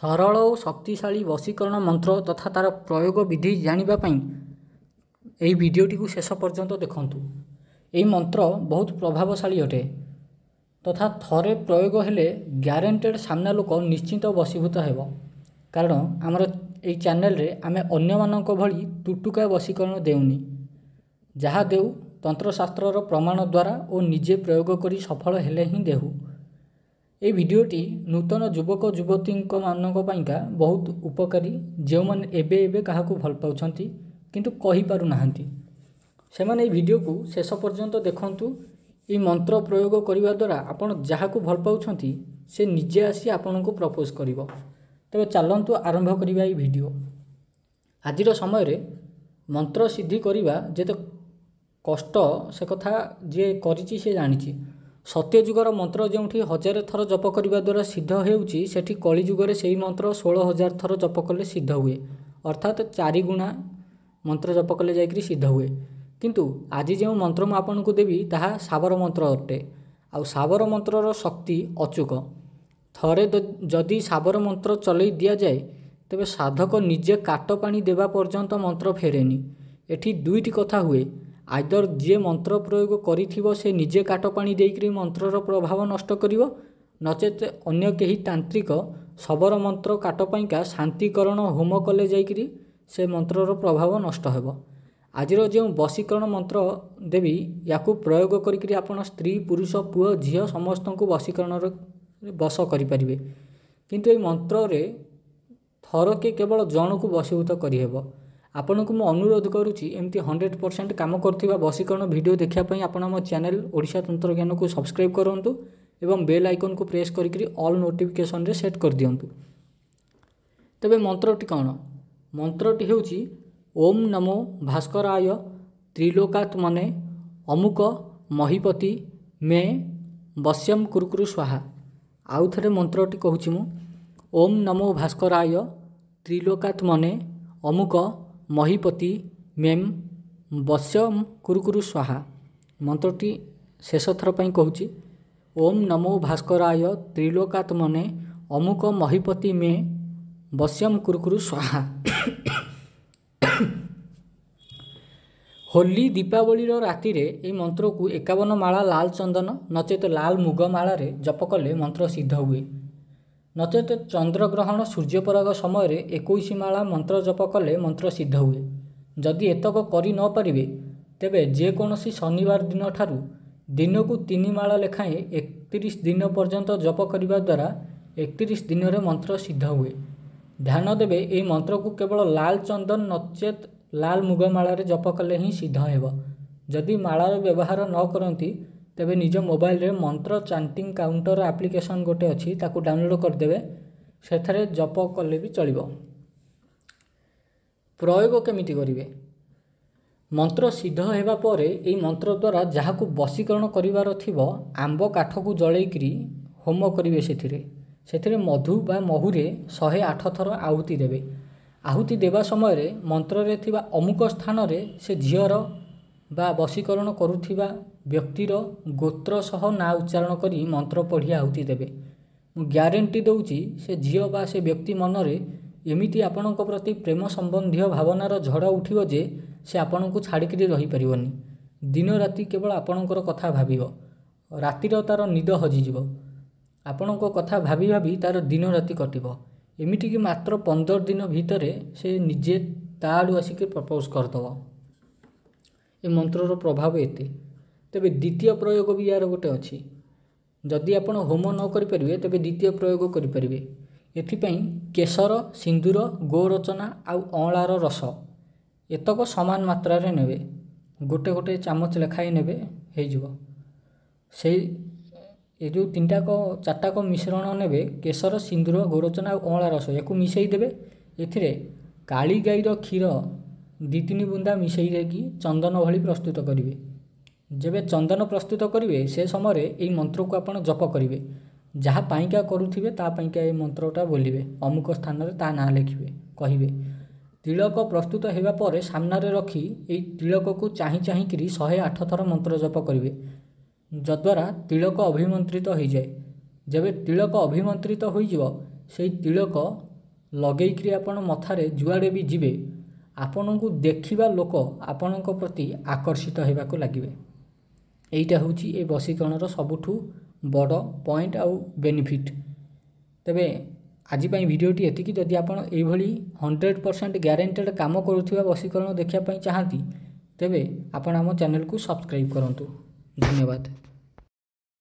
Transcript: सरल और शक्तिशाली वशीकरण मंत्र तथा तार प्रयोग विधि जानिबापई एई भिडियोटी को शेष पर्यंत देखंतु। एई मंत्र बहुत प्रभावशाली अटे तथा थरे प्रयोग हेले ग्यारंटेड सामना लोक निश्चिंत वशीभूत हेबो। कारण आमर एई चैनल रे आमे अन्य माननक भली टुटुका वशीकरण देउनी, जहा देउ तंत्रशास्त्रर प्रमाण द्वारा और निजे प्रयोग करी सफल हेले ही देहु। ए भिडियोटी नूतन युवक युवती मानका बहुत उपकारी, जो मैंने एबे एबे क्या भल पाँच किंतु कही पारु नाहंती से माने भिडियो को शेष पर्यंत देखंतु। ये मंत्र प्रयोग करने द्वारा आपन जहाँ को भल पाँच से निजे आसी आपन को प्रपोज करिवो। तबे चलंतु आरंभ करिवा ए भिडियो। आजिर समय रे मंत्र सिद्धि करिवा जेते कष्ट से कथा जे करिछि से जानिछि। सत्ययुगर मंत्र जो हजार थर जप करने द्वारा सिद्ध होठी, कलीजुगर से मंत्र 16,000 थर जप कले सिद्ध हुए, अर्थात 4 गुणा मंत्र जप कले जाकि सिद्ध हुए। किंतु आज जो मंत्र मुझे आपन को देवी ताहा सावर मंत्र अटे। आउ सावर मंत्रर शक्ति अचूक। थरे जदि सावर मंत्र चलई दि जाए तेबे साधक निजे काट पाणी देवा पर्यंत मंत्र फेरेनी। एठी दुईटी कथा हुए, आइदर जे मंत्र प्रयोग करिथिबो से निजे काट पाणी देइकरी मंत्रर प्रभाव नष्ट करिवो, नचेत अन्य केही तांत्रिक सबरो मंत्र काट पाइका शांतिकरण होम कले जाइकरी से मंत्रर प्रभाव नष्ट हेबो। आजिर जे वशीकरण मंत्र देवी याकु प्रयोग करिकरी आपण स्त्री पुरुष पुओ झियो समस्तंकु वशीकरणर वश करि परिबे। किंतु ए मंत्र रे थरके केवल जणकु वशीभूत करि हेबो। आपन को अनुरोध करुच्ची एमती 100% काम करथिबा वशीकरण वीडियो देखिया पई आपण हम चैनल ओडिशा तंत्र ज्ञान को सब्सक्राइब करंतु एवं बेल आइकन को प्रेस करिकरी ऑल नोटिफिकेशन रे सेट कर दियंतु। तबे मंत्रटी कोन? मंत्रटी हेउची ओम नमो भास्कराय त्रिलोकात्मने अमुक महीपति मे वश्यम कुरुकुरु स्वाहा। आउ थरे मंत्रटी कहूची मु ओम नमो भास्कराय त्रिलोकात्मने अमुक महीपति मेम वश्यम कुरुकुरु स्वाहा। मंत्रटी शेष थर पई कहूची ओम नमो भास्कराय त्रिलोकात्मने अमुक महीपति मे वश्यम कुरुकुरु स्वाहा। होली दीपावली राति रे ए मंत्र को 51 माला लाल चंदन नचेत लाल मुग माला रे जप कले मंत्र सिद्ध हुए। नचेत चंद्रग्रहण सूर्यपराग समय 21 माला मंत्र जप कले मंत्र सिद्ध हुए। जदि एतक करि न परिबे तेबे जेकोसी शनिवार दिन ठारू दिनकू 3 माला लेखाएं 31 दिन पर्यंत जप करने द्वारा 31 दिन रे मंत्र सिद्ध हुए। ध्यान देवे ए मंत्र को केवल लाल चंदन नचेत लाल मुग माला रे जप कले ही सिद्ध हेबो। जदि मालार व्यवहार न करंती तेबे निज मोबाइल रे मंत्र चांटिंग काउंटर एप्लिकेशन गोटे अच्छी ताकू डाउनलोड करदेवे, सेथरे जप कले भी चलिबो। प्रयोग केमिति करिवे? मंत्र सिद्ध हेबा परे एई मंत्र द्वारा जहाकू वशीकरण करिवार थिबो आंबो काठकू जळेई करी होम करिवे। सेथिरे मधु बा महुरे 108 थर आहुति देवे। आहुति देवा समय रे मंत्र रे थिबा अमुक स्थान रे से झियर बा वशीकरण करूथिबा व्यक्तिर गोत्र सह ना उच्चारण करी मंत्र पढ़ी आहुति देवे। मु ग्यारंटी दउची से झियो बा से व्यक्ति मन रे एमिति आपनक प्रति प्रेम संबंधिय भावनार झड़ उठिबो जे से आपनक छाड़िकरी रही परिवनी। दिन राति केवल आपनकर कथा भाबिबो, रातिर तार निद हजिजिबो। आपनक कथा भाबी भाबी तार दिन राति कटिबो। एमिति कि मात्र 15 दिन भितरे से निजे ताडु आसिके प्रपोज करदबो। ए मंत्रर प्रभाव एते। तेबे द्वितीय प्रयोग भी यार गोटे अच्छी। जदि आपन होम न करिपारे तेबे द्वितीय प्रयोग करिपारे। एथिपाई केसर सिंदूर गोरचना आउ अँलार रस एतक समान मात्रा रे नेबे, गोटे गोटे चामच लेखाए नेबे हेइजिवो। से ए जो 3टा 4टा मिश्रण नेबे केसर सिंदूर गोरचना आउ अँला रस याकू मिसेई देबे। एथिरे काली गाईर क्षीर 2-3 बुंदा मिसेई देकी चंदन भली प्रस्तुत करिवे। जेबे चंदन प्रस्तुत करिवे से समय एई मंत्र को आपण जप करिवे। जहाँ पाइका करूथिबे ता पाइका ए मंत्रटा बोलिवे, अमुक स्थान रे ता ना लिखिवे कहिवे। तिलक प्रस्तुत हेबा परे सामना रे रखी एई तिलक को चाहि चाहि करी 108 थर मंत्र जप करिवे, जद्वारा तिलक अभिमंत्रित होई जाए। जेबे तिलक अभिमंत्रित होई जिवो से तिलक लगेक आपण मथारे जुआड़े भी जीवे आपण को देखा लोक आपण प्रति आकर्षित होगा लगे। यहीटा हूँ ये वशीकरण सबुठ बड़ पॉइंट आउ बेनिफिट। तेबे आजपाई भिडटी एति जदि आप 100% ग्यारंटेड काम करुवा वशीकरण देखापी चाहती तेबे आपण आम चैनल को सब्सक्राइब करूँ। धन्यवाद।